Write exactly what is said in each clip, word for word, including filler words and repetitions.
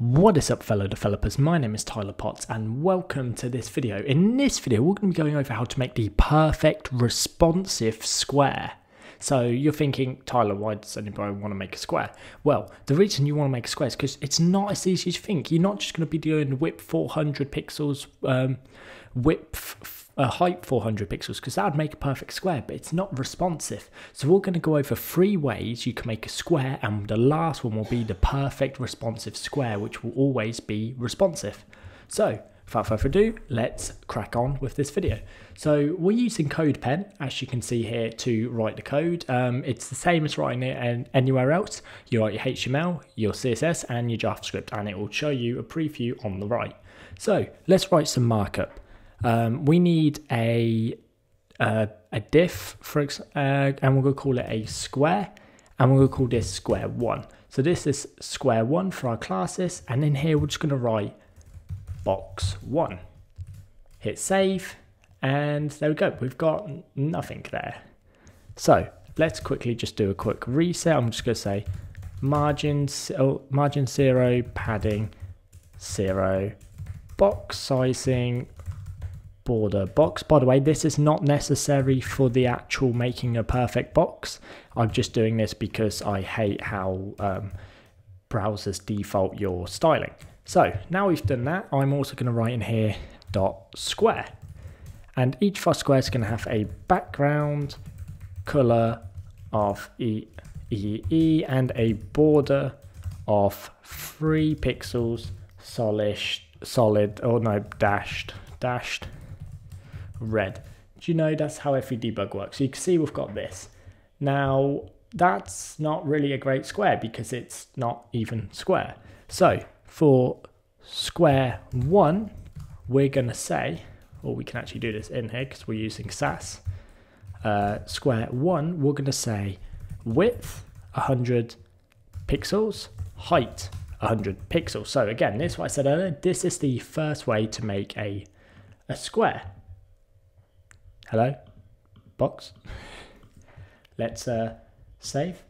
What is up, fellow developers? My name is Tyler Potts and welcome to this video. In this video, we're going to be going over how to make the perfect responsive square. So you're thinking, Tyler, why does anybody want to make a square? Well, the reason you want to make a square is because it's not as easy as you think. You're not just going to be doing width four hundred pixels, um, width uh, height four hundred pixels, because that would make a perfect square, but it's not responsive. So we're going to go over three ways you can make a square, and the last one will be the perfect responsive square, which will always be responsive. So without further ado, let's crack on with this video. So we're using CodePen, as you can see here, to write the code. Um, it's the same as writing it anywhere else. You write your H T M L, your C S S, and your JavaScript, and it will show you a preview on the right. So let's write some markup. Um, we need a uh, a diff, for ex uh, and we're going to call it a square, and we're going to call this square one. So this is square one for our classes, and in here we're just going to write box one. Hit save, and there we go, we've got nothing there. So let's quickly just do a quick reset. I'm just going to say margins, oh, margin zero, padding zero, box sizing, border box. By the way, this is not necessary for the actual making a perfect box. I'm just doing this because I hate how um, browsers default your styling. So now we've done that, I'm also going to write in here dot square, and each of our squares is going to have a background color of E E E -E -E, and a border of three pixels solid solid or no dashed dashed red. Do you know that's how every debug works? So you can see we've got this. Now that's not really a great square because it's not even square. So for square one, we're going to say, or we can actually do this in here because we're using Sass. Uh, square one, we're going to say width one hundred pixels, height one hundred pixels. So again, this is what I said earlier. This is the first way to make a, a square. Hello? Box? Let's uh, save.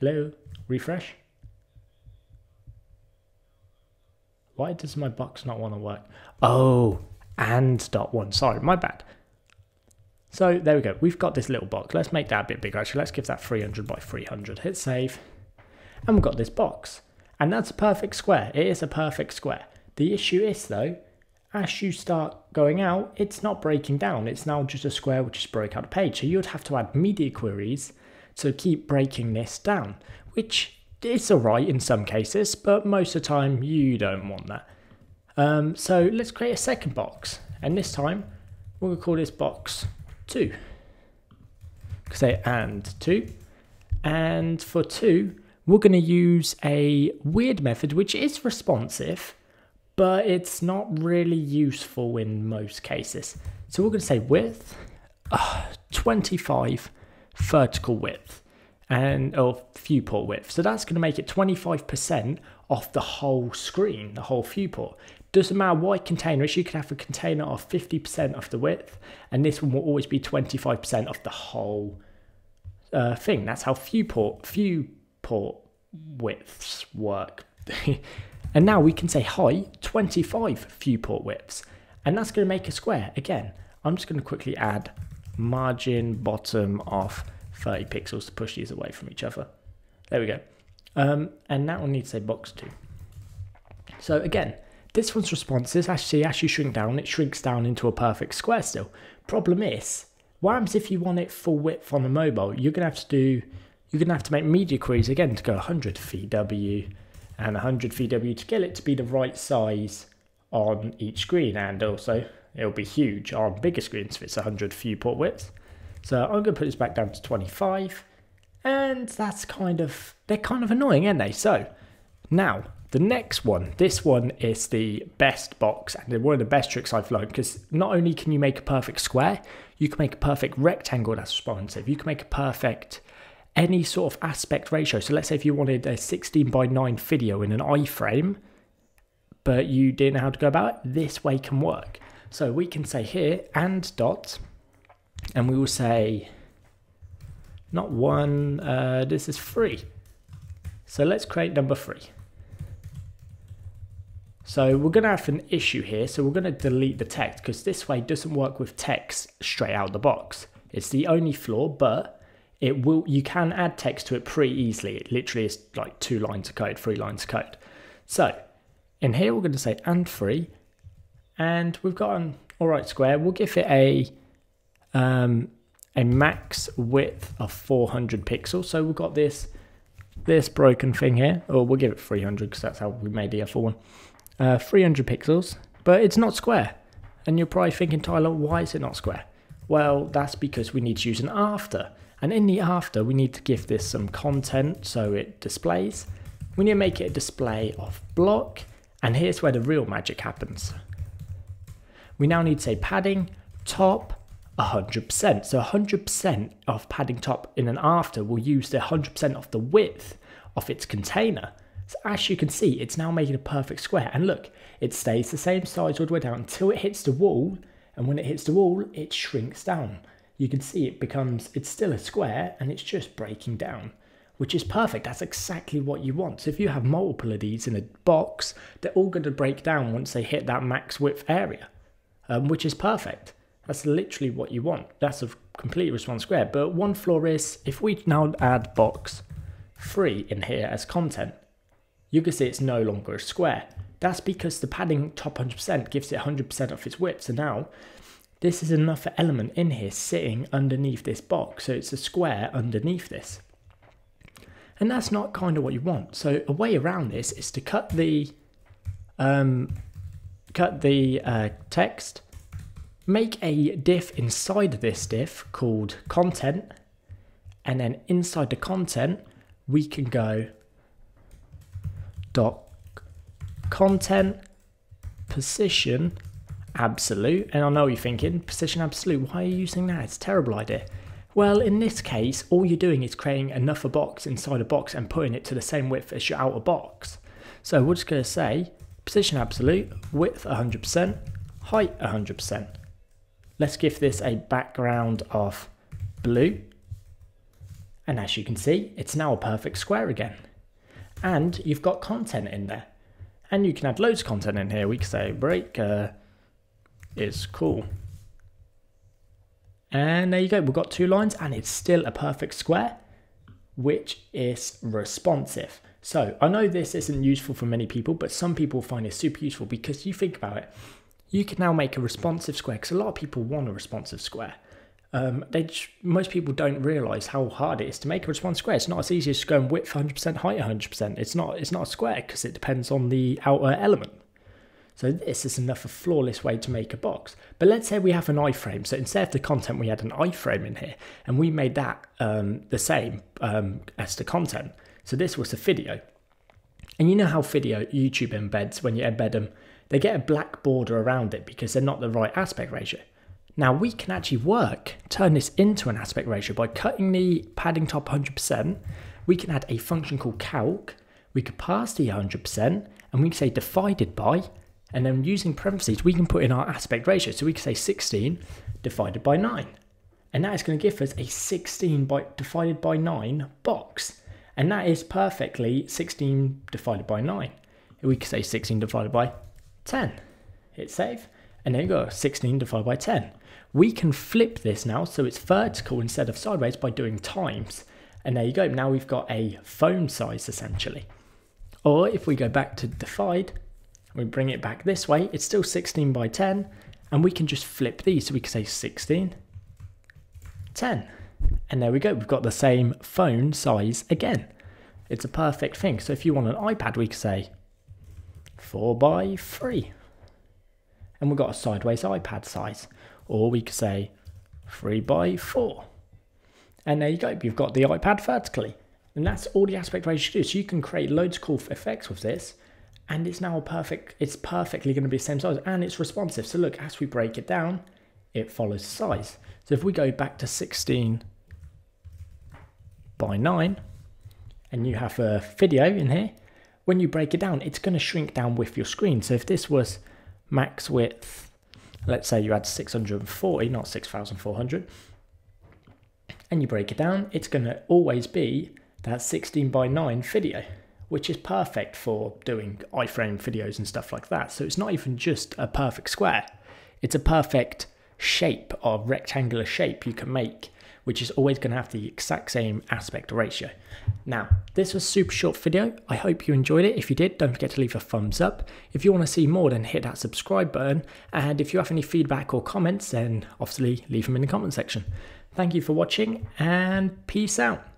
Hello? Refresh. Why does my box not want to work? Oh, and dot one. Sorry, my bad. So there we go. We've got this little box. Let's make that a bit bigger. Actually, let's give that three hundred by three hundred. Hit save. And we've got this box. And that's a perfect square. It is a perfect square. The issue is, though, as you start going out, it's not breaking down. It's now just a square which is broke out a page. So you'd have to add media queries to keep breaking this down, which it's all right in some cases, but most of the time you don't want that. Um, so let's create a second box, and this time we're going to call this box two. Say and two, and for two we're going to use a weird method which is responsive, but it's not really useful in most cases. So we're going to say width uh, twenty-five vertical width. And or viewport width. So that's going to make it twenty-five percent of the whole screen, the whole viewport. Doesn't matter what container it is, you can have a container of fifty percent of the width, and this one will always be twenty-five percent of the whole uh, thing. That's how viewport viewport widths work. And now we can say height twenty-five viewport widths, and that's going to make a square. Again, I'm just going to quickly add margin bottom of thirty pixels to push these away from each other. There we go. Um, and that one needs to say box two. So again, this one's responsive. Actually, as you shrink down, it shrinks down into a perfect square still. Problem is, what happens if you want it full width on a mobile? You're gonna have to do, you're gonna have to make media queries again to go one hundred V W and one hundred V W to get it to be the right size on each screen, and also it'll be huge on bigger screens if it's one hundred viewport width. So I'm going to put this back down to twenty-five, and that's kind of, they're kind of annoying, aren't they? So now the next one, this one is the best box, and one of the best tricks I've learned, because not only can you make a perfect square, you can make a perfect rectangle that's responsive. You can make a perfect any sort of aspect ratio. So let's say if you wanted a sixteen by nine video in an iframe, but you didn't know how to go about it, this way can work. So we can say here and dot, and we will say, not one, uh, this is three. So let's create number three. So we're going to have an issue here. So we're going to delete the text because this way doesn't work with text straight out of the box. It's the only flaw, but it will, you can add text to it pretty easily. It literally is like two lines of code, three lines of code. So in here, we're going to say and three, and we've got an all right square. We'll give it a, um, a max width of four hundred pixels. So we've got this, this broken thing here, or we'll give it three hundred because that's how we made the other one. Uh, three hundred pixels, but it's not square. And you're probably thinking, Tyler, why is it not square? Well, that's because we need to use an after. And in the after, we need to give this some content so it displays. We need to make it a display of block. And here's where the real magic happens. We now need to say padding top one hundred percent. So one hundred percent of padding top in an after will use the one hundred percent of the width of its container. So as you can see, it's now making a perfect square. And look, it stays the same size all the way down until it hits the wall. And when it hits the wall, it shrinks down. You can see it becomes, it's still a square and it's just breaking down, which is perfect. That's exactly what you want. So if you have multiple of these in a box, they're all going to break down once they hit that max width area, um, which is perfect. That's literally what you want. That's a complete response square. But one flaw is if we now add box three in here as content, you can see it's no longer a square. That's because the padding top one hundred percent gives it one hundred percent of its width. So now this is another element in here sitting underneath this box. So it's a square underneath this. And that's not kind of what you want. So a way around this is to cut the, um, cut the uh, text, make a div inside of this div called content. And then inside the content, we can go dot content position absolute. And I know you're thinking, position absolute, why are you using that? It's a terrible idea. Well, in this case, all you're doing is creating another box inside a box and putting it to the same width as your outer box. So we're just going to say position absolute, width one hundred percent, height one hundred percent. Let's give this a background of blue. And as you can see, it's now a perfect square again. And you've got content in there. And you can add loads of content in here. We can say break uh, is cool. And there you go. We've got two lines and it's still a perfect square, which is responsive. So I know this isn't useful for many people, but some people find it super useful because you think about it. You can now make a responsive square because a lot of people want a responsive square. Um, they just, most people don't realize how hard it is to make a response square. It's not as easy as just going width one hundred percent, height one hundred percent. It's not, it's not a square because it depends on the outer element. So this is another flawless way to make a box. But let's say we have an iframe. So instead of the content, we had an iframe in here and we made that um, the same um, as the content. So this was a video. And you know how video YouTube embeds, when you embed them, they get a black border around it because they're not the right aspect ratio. Now we can actually work, turn this into an aspect ratio by cutting the padding top one hundred percent. We can add a function called calc. We could pass the one hundred percent and we can say divided by, and then using parentheses, we can put in our aspect ratio. So we can say sixteen divided by nine. And that is going to give us a sixteen by divided by nine box. And that is perfectly sixteen divided by nine. We could say sixteen divided by ten. Hit save. And there you go, sixteen divided by ten. We can flip this now, so it's vertical instead of sideways by doing times. And there you go, now we've got a phone size essentially. Or if we go back to divide, we bring it back this way, it's still sixteen by ten, and we can just flip these. So we can say sixteen, ten. And there we go, we've got the same phone size again. It's a perfect thing. So if you want an iPad, we can say four by three. And we've got a sideways iPad size, or we could say three by four. And there you go, you've got the iPad vertically. And that's all the aspect ratio you do. So you can create loads of cool effects with this, and it's now a perfect, it's perfectly gonna be the same size, and it's responsive. So look, as we break it down, it follows size. So if we go back to sixteen by nine, and you have a video in here, when you break it down, it's gonna shrink down with your screen. So if this was max width, let's say you add six hundred forty, not six thousand four hundred, and you break it down, it's going to always be that sixteen by nine video, which is perfect for doing iframe videos and stuff like that. So it's not even just a perfect square. It's a perfect shape or rectangular shape you can make, which is always going to have the exact same aspect ratio. Now, this was a super short video. I hope you enjoyed it. If you did, don't forget to leave a thumbs up. If you want to see more, then hit that subscribe button. And if you have any feedback or comments, then obviously leave them in the comment section. Thank you for watching, and peace out.